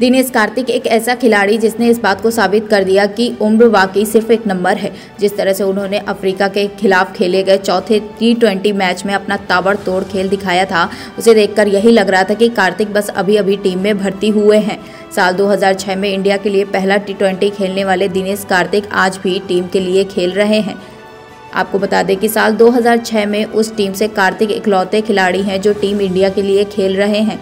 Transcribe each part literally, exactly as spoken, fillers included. दिनेश कार्तिक एक ऐसा खिलाड़ी जिसने इस बात को साबित कर दिया कि उम्र वाकई सिर्फ एक नंबर है। जिस तरह से उन्होंने अफ्रीका के खिलाफ खेले गए चौथे टी ट्वेंटी मैच में अपना ताबड़तोड़ खेल दिखाया था, उसे देखकर यही लग रहा था कि कार्तिक बस अभी अभी टीम में भर्ती हुए हैं। साल दो हज़ार छह में इंडिया के लिए पहला टी ट्वेंटी खेलने वाले दिनेश कार्तिक आज भी टीम के लिए खेल रहे हैं। आपको बता दें कि साल दो हज़ार छह में उस टीम से कार्तिक इकलौते खिलाड़ी हैं जो टीम इंडिया के लिए खेल रहे हैं।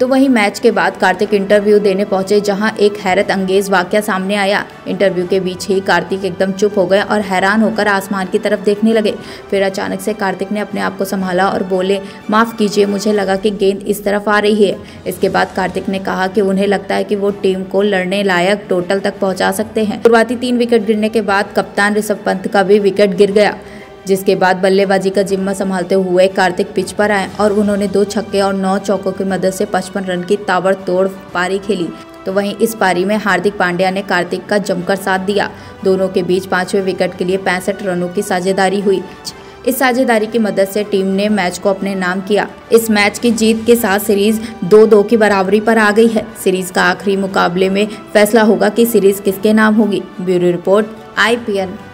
तो वहीं मैच के बाद कार्तिक इंटरव्यू देने पहुंचे, जहां एक हैरत अंगेज वाकया सामने आया। इंटरव्यू के बीच ही कार्तिक एकदम चुप हो गए और हैरान होकर आसमान की तरफ देखने लगे। फिर अचानक से कार्तिक ने अपने आप को संभाला और बोले, माफ़ कीजिए, मुझे लगा कि गेंद इस तरफ आ रही है। इसके बाद कार्तिक ने कहा कि उन्हें लगता है कि वो टीम को लड़ने लायक टोटल तक पहुँचा सकते हैं। शुरुआती तीन विकेट गिरने के बाद कप्तान ऋषभ पंत का भी विकेट गिर गया, जिसके बाद बल्लेबाजी का जिम्मा संभालते हुए कार्तिक पिच पर आए और उन्होंने दो छक्के और नौ चौकों की मदद से पचपन रन की ताबड़तोड़ पारी खेली। तो वहीं इस पारी में हार्दिक पांड्या ने कार्तिक का जमकर साथ दिया। दोनों के बीच पांचवें विकेट के लिए पैंसठ रनों की साझेदारी हुई। इस साझेदारी की मदद से टीम ने मैच को अपने नाम किया। इस मैच की जीत के साथ सीरीज दो दो की बराबरी पर आ गई है। सीरीज का आखिरी मुकाबले में फैसला होगा कि सीरीज किसके नाम होगी। Bureau report I P L.